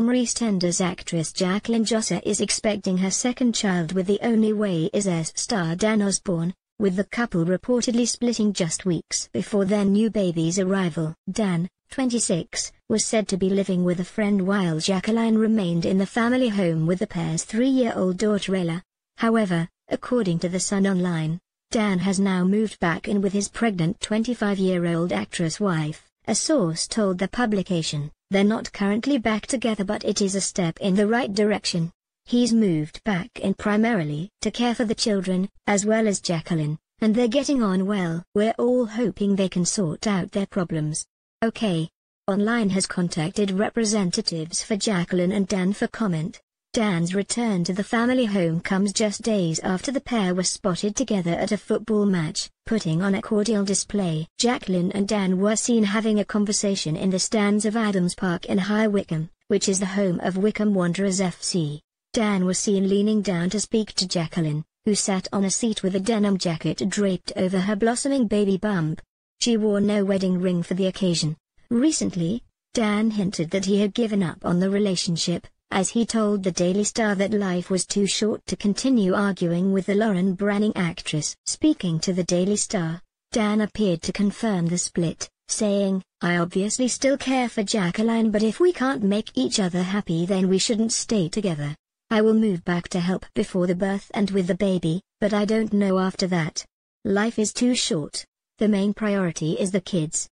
former EastEnders actress Jacqueline Jossa is expecting her second child with The Only Way Is Essex star Dan Osborne, with the couple reportedly splitting just weeks before their new baby's arrival. Dan, 26, was said to be living with a friend while Jacqueline remained in the family home with the pair's 3-year-old daughter Ella. However, according to The Sun Online, Dan has now moved back in with his pregnant 25-year-old actress wife. A source told the publication, "They're not currently back together, but it is a step in the right direction. He's moved back in primarily to care for the children, as well as Jacqueline, and they're getting on well. We're all hoping they can sort out their problems." OK. Online has contacted representatives for Jacqueline and Dan for comment. Dan's return to the family home comes just days after the pair were spotted together at a football match, putting on a cordial display. Jacqueline and Dan were seen having a conversation in the stands of Adams Park in High Wycombe, which is the home of Wycombe Wanderers FC. Dan was seen leaning down to speak to Jacqueline, who sat on a seat with a denim jacket draped over her blossoming baby bump. She wore no wedding ring for the occasion. Recently, Dan hinted that he had given up on the relationship, as he told the Daily Star that life was too short to continue arguing with the Lauren Branning actress. Speaking to the Daily Star, Dan appeared to confirm the split, saying, "I obviously still care for Jacqueline, but if we can't make each other happy, then we shouldn't stay together. I will move back to help before the birth and with the baby, but I don't know after that. Life is too short. The main priority is the kids."